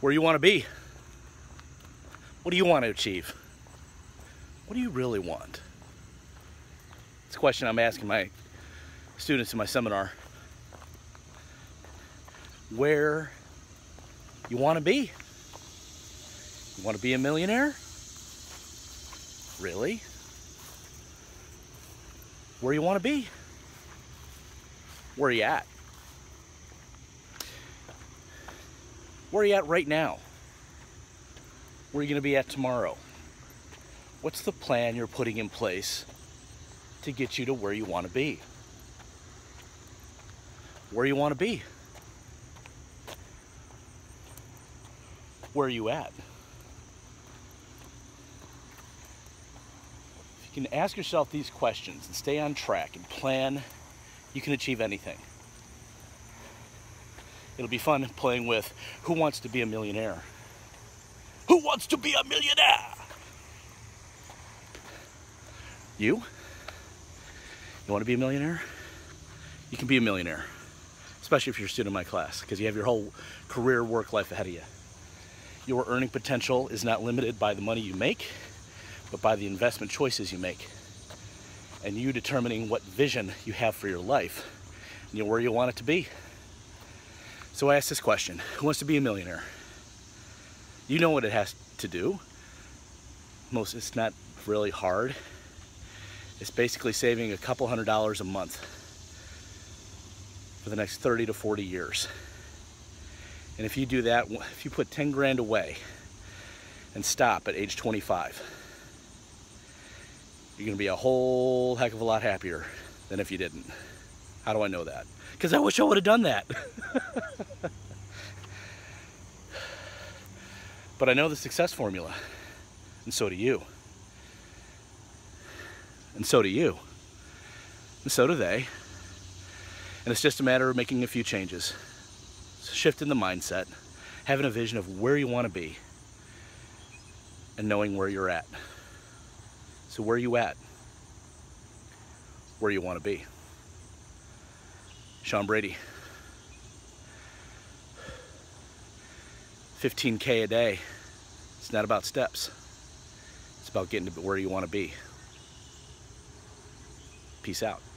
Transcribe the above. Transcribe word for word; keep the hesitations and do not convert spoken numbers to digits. where you want to be. What do you want to achieve? What do you really want? It's a question I'm asking my students in my seminar. Where you want to be? You want to be a millionaire? Really? Where you want to be? Where are you at? Where are you at right now? Where are you going to be at tomorrow? What's the plan you're putting in place to get you to where you want to be? Where you want to be? Where are you at? If you can ask yourself these questions and stay on track and plan, you can achieve anything. It'll be fun playing with who wants to be a millionaire? Who wants to be a millionaire? You? You want to be a millionaire? You can be a millionaire, especially if you're a student in my class, because you have your whole career work life ahead of you. Your earning potential is not limited by the money you make, but by the investment choices you make. And you determining what vision you have for your life and where you want it to be. So I asked this question, who wants to be a millionaire? You know what it has to do. Most, it's not really hard. It's basically saving a couple hundred dollars a month for the next thirty to forty years. And if you do that, if you put ten grand away and stop at age twenty-five, you're gonna be a whole heck of a lot happier than if you didn't. How do I know that? Because I wish I would have done that. But I know the success formula, and so do you. And so do you. And so do they. And it's just a matter of making a few changes. So shifting the mindset, having a vision of where you want to be, and knowing where you're at. So where are you at? Where you want to be? Sean Brady. fifteen K a day. It's not about steps. It's about getting to where you want to be. Peace out.